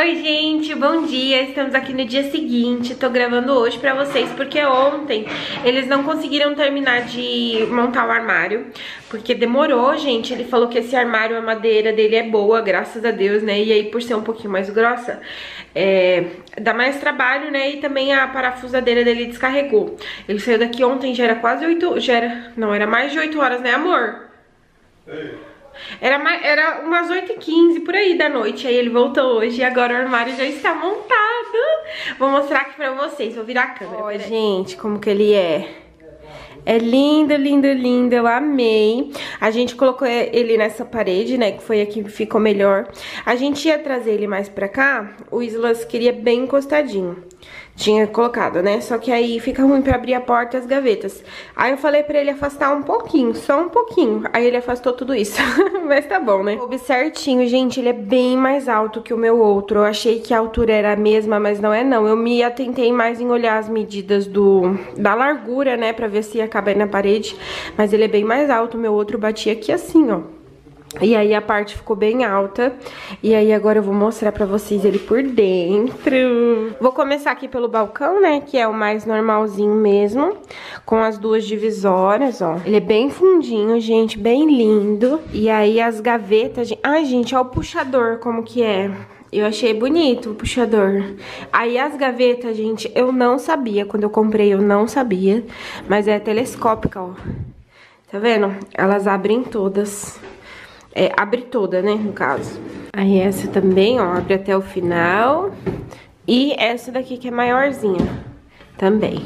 Oi gente, bom dia, estamos aqui no dia seguinte, tô gravando hoje pra vocês porque ontem eles não conseguiram terminar de montar o armário, porque demorou, gente. Ele falou que esse armário, a madeira dele é boa, graças a Deus, né, e aí por ser um pouquinho mais grossa, dá mais trabalho, né, e também a parafusadeira dele descarregou. Ele saiu daqui ontem, já era quase 8, era mais de 8 horas, né amor? Ei. Era umas 8h15 por aí da noite, aí ele voltou hoje e agora o armário já está montado. Vou mostrar aqui pra vocês, vou virar a câmera. Ó, gente, como que ele é. É lindo, lindo, lindo, eu amei. A gente colocou ele nessa parede, né, que foi aqui que ficou melhor. A gente ia trazer ele mais pra cá, o Islas queria bem encostadinho. Tinha colocado, né, só que aí fica ruim pra abrir a porta e as gavetas. Aí eu falei pra ele afastar um pouquinho, só um pouquinho. Aí ele afastou tudo isso, mas tá bom, né? Coube certinho, gente, ele é bem mais alto que o meu outro. Eu achei que a altura era a mesma, mas não é não. Eu me atentei mais em olhar as medidas da largura, né, pra ver se ia caber na parede. Mas ele é bem mais alto, o meu outro batia aqui assim, ó. E aí a parte ficou bem alta. E aí agora eu vou mostrar pra vocês ele por dentro. Vou começar aqui pelo balcão, né, que é o mais normalzinho mesmo, com as duas divisórias, ó. Ele é bem fundinho, gente, bem lindo. E aí as gavetas... Ai, gente, ó o puxador como que é. Eu achei bonito o puxador. Aí as gavetas, gente, eu não sabia. Quando eu comprei eu não sabia. Mas é telescópica, ó. Tá vendo? Elas abrem todas. Abre toda, né, no caso. Aí essa também, ó, abre até o final. E essa daqui que é maiorzinha também.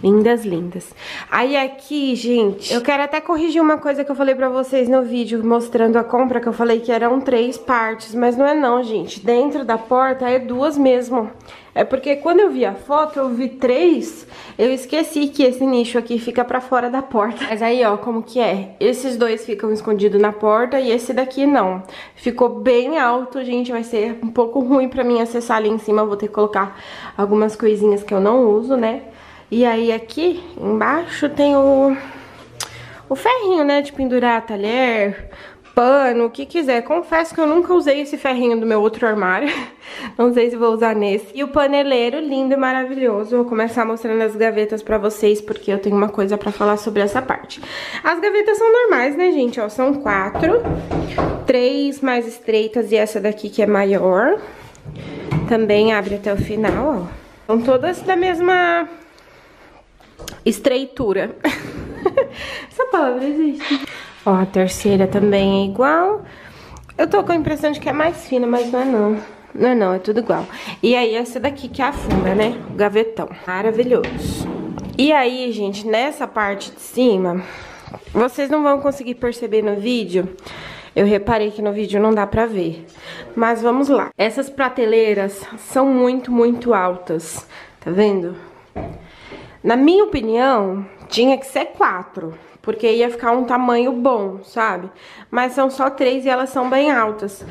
Lindas, lindas. Aí aqui, gente, eu quero até corrigir uma coisa que eu falei pra vocês no vídeo mostrando a compra, que eu falei que eram 3 partes, mas não é não, gente. Dentro da porta é 2 mesmo. É porque quando eu vi a foto, eu vi 3, eu esqueci que esse nicho aqui fica pra fora da porta. Mas aí, ó, como que é? Esses 2 ficam escondidos na porta e esse daqui não. Ficou bem alto, gente, vai ser um pouco ruim pra mim acessar ali em cima. Eu vou ter que colocar algumas coisinhas que eu não uso, né? E aí aqui embaixo tem o ferrinho, né, de pendurar talher, pano, o que quiser. Confesso que eu nunca usei esse ferrinho do meu outro armário. Não sei se vou usar nesse. E o paneleiro lindo e maravilhoso. Vou começar mostrando as gavetas pra vocês, porque eu tenho uma coisa pra falar sobre essa parte. As gavetas são normais, né, gente? Ó, são 4. 3 mais estreitas e essa daqui que é maior. Também abre até o final, ó. São todas da mesma estreitura. Essa palavra existe. Ó, a terceira também é igual. Eu tô com a impressão de que é mais fina, mas não é não. Não é não, é tudo igual. E aí essa daqui que afunda, né? O gavetão. Maravilhoso. E aí, gente, nessa parte de cima, vocês não vão conseguir perceber no vídeo. Eu reparei que no vídeo não dá pra ver. Mas vamos lá. Essas prateleiras são muito, muito altas. Tá vendo? Na minha opinião, tinha que ser 4, porque ia ficar um tamanho bom, sabe? Mas são só 3 e elas são bem altas.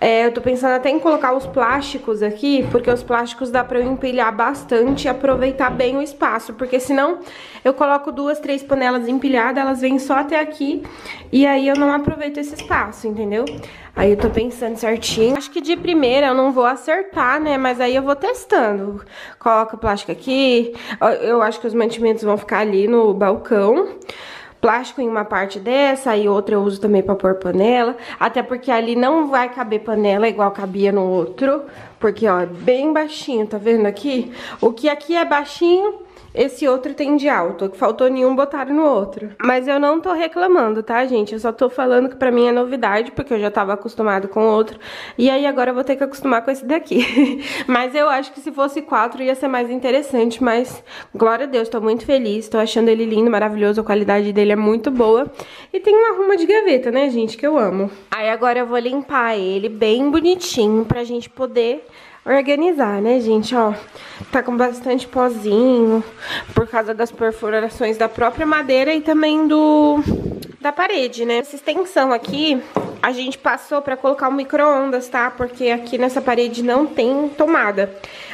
Eu tô pensando até em colocar os plásticos aqui, porque os plásticos dá pra eu empilhar bastante e aproveitar bem o espaço, porque senão eu coloco 2, 3 panelas empilhadas, elas vêm só até aqui, e aí eu não aproveito esse espaço, entendeu? Aí eu tô pensando certinho. Acho que de primeira eu não vou acertar, né? Mas aí eu vou testando. Coloca o plástico aqui. Eu acho que os mantimentos vão ficar ali no balcão. Plástico em uma parte dessa, aí outra eu uso também pra pôr panela. Até porque ali não vai caber panela igual cabia no outro. Porque, ó, é bem baixinho, tá vendo aqui? O que aqui é baixinho, esse outro tem de alto. O que faltou nenhum, botaram no outro. Mas eu não tô reclamando, tá, gente? Eu só tô falando que pra mim é novidade, porque eu já tava acostumado com o outro. E aí agora eu vou ter que acostumar com esse daqui. Mas eu acho que se fosse 4 ia ser mais interessante. Mas, glória a Deus, tô muito feliz. Tô achando ele lindo, maravilhoso. A qualidade dele é muito boa. E tem um arrumo de gaveta, né, gente? Que eu amo. Aí agora eu vou limpar ele bem bonitinho pra gente poder organizar, né, gente? Ó, tá com bastante pozinho por causa das perfurações da própria madeira e também da parede, né? Essa extensão aqui a gente passou pra colocar o micro-ondas, tá? Porque aqui nessa parede não tem tomada.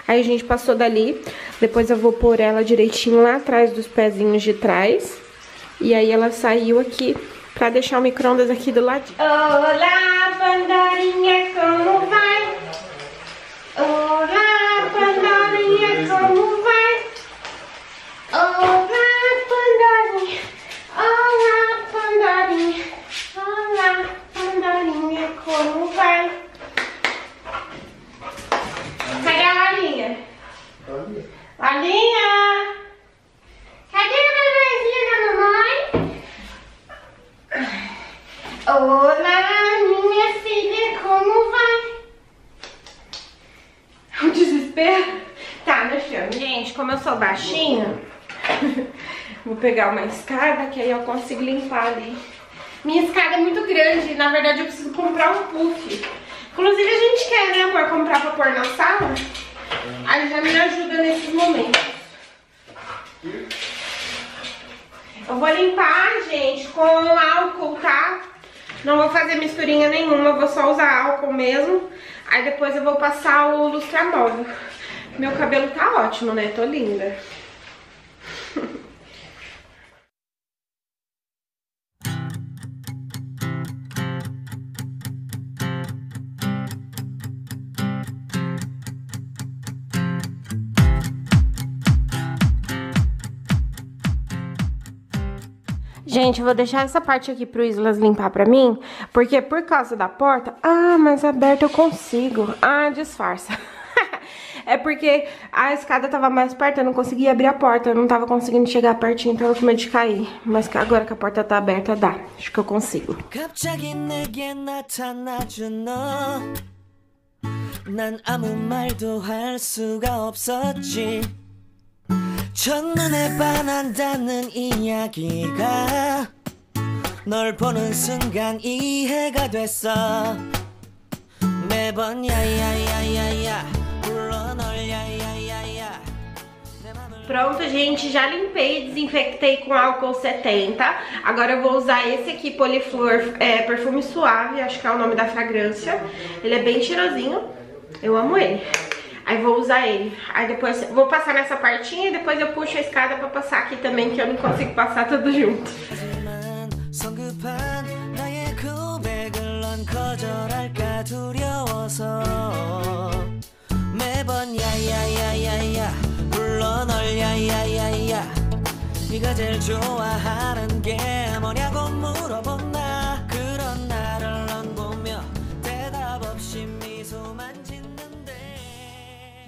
Aí a gente passou dali. Depois eu vou pôr ela direitinho lá atrás dos pezinhos de trás. E aí ela saiu aqui pra deixar o micro-ondas aqui do ladinho. Olá, bandeirinha, como vai? desespero. Tá, meu filho, gente, como eu sou baixinha, vou pegar uma escada que aí eu consigo limpar ali. Minha escada é muito grande, na verdade eu preciso comprar um puff. Inclusive a gente quer, né, amor, comprar pra pôr na sala. Aí já me ajuda nesses momentos. Eu vou limpar, gente, com álcool, tá? Não vou fazer misturinha nenhuma, vou só usar álcool mesmo. Aí depois eu vou passar o lustramóvel. Meu cabelo tá ótimo, né? Tô linda. Gente, eu vou deixar essa parte aqui pro Islas limpar pra mim, porque por causa da porta... Ah, mas aberta eu consigo. Ah, disfarça. É porque a escada tava mais perto, eu não conseguia abrir a porta, eu não tava conseguindo chegar pertinho, então eu tinha medo de cair. Mas agora que a porta tá aberta, dá. Acho que eu consigo. 첫눈에 반한다는 이야기가 널 보는 순간 이해가 됐어 매번 야야야야야 불러 널 야야야야. Pronto, gente, já limpei e desinfectei com álcool 70. Agora eu vou usar esse aqui, Poliflor, perfume suave, acho que é o nome da fragrância. Ele é bem cheirosinho, eu amo ele. Aí vou usar ele. Aí depois vou passar nessa partinha e depois eu puxo a escada pra passar aqui também, que eu não consigo passar tudo junto.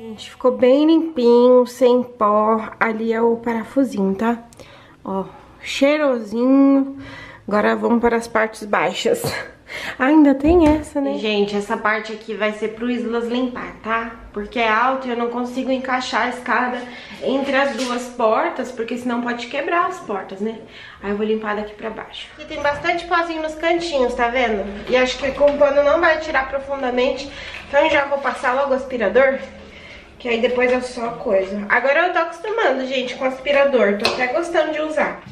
Gente, ficou bem limpinho, sem pó. Ali é o parafusinho, tá? Ó, cheirosinho. Agora vamos para as partes baixas. Ainda tem essa, né? Gente, essa parte aqui vai ser pro Islas limpar, tá? Porque é alto e eu não consigo encaixar a escada entre as duas portas, porque senão pode quebrar as portas, né? Aí eu vou limpar daqui pra baixo. E tem bastante pozinho nos cantinhos, tá vendo? E acho que com o pano não vai tirar profundamente, então eu já vou passar logo o aspirador. Que aí depois é só coisa. Agora eu tô acostumando, gente, com aspirador. Tô até gostando de usar.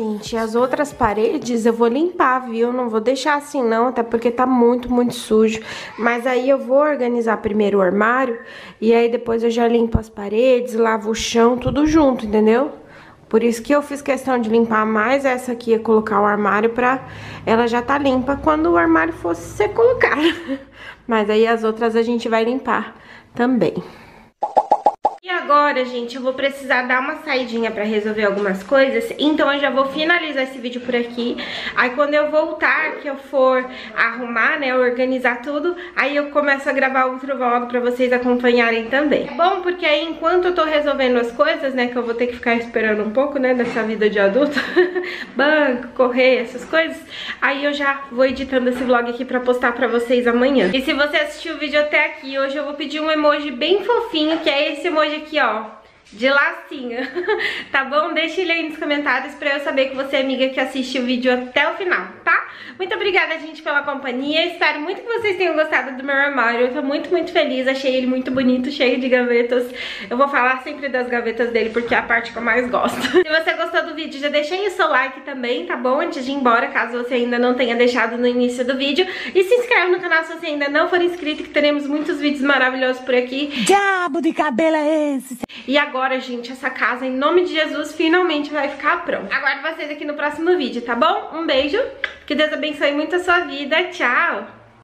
Gente, as outras paredes eu vou limpar, viu? Não vou deixar assim não, até porque tá muito, muito sujo. Mas aí eu vou organizar primeiro o armário e aí depois eu já limpo as paredes, lavo o chão, tudo junto, entendeu? Por isso que eu fiz questão de limpar mais essa aqui e colocar o armário pra ela já tá limpa quando o armário fosse ser colocado. Mas aí as outras a gente vai limpar também. E agora, gente, eu vou precisar dar uma saidinha pra resolver algumas coisas, então eu já vou finalizar esse vídeo por aqui. Aí quando eu voltar, que eu for arrumar, né, organizar tudo, aí eu começo a gravar outro vlog pra vocês acompanharem também. É bom porque aí enquanto eu tô resolvendo as coisas, né, que eu vou ter que ficar esperando um pouco, né, dessa vida de adulto, banco, correio, essas coisas, aí eu já vou editando esse vlog aqui pra postar pra vocês amanhã. E se você assistiu o vídeo até aqui, hoje eu vou pedir um emoji bem fofinho, que é esse emoji aqui, ó, de lacinha, tá bom? Deixa ele aí nos comentários pra eu saber que você é amiga que assiste o vídeo até o final, tá? Muito obrigada, gente, pela companhia. Espero muito que vocês tenham gostado do meu armário. Eu tô muito, muito feliz. Achei ele muito bonito, cheio de gavetas. Eu vou falar sempre das gavetas dele, porque é a parte que eu mais gosto. Se você gostou do vídeo, já deixa aí o seu like também, tá bom? Antes de ir embora, caso você ainda não tenha deixado no início do vídeo. E se inscreve no canal se você ainda não for inscrito, que teremos muitos vídeos maravilhosos por aqui. Diabo de cabelo é esse? E agora, gente, essa casa, em nome de Jesus, finalmente vai ficar pronta. Aguardo vocês aqui no próximo vídeo, tá bom? Um beijo, que Deus abençoe muito a sua vida, tchau!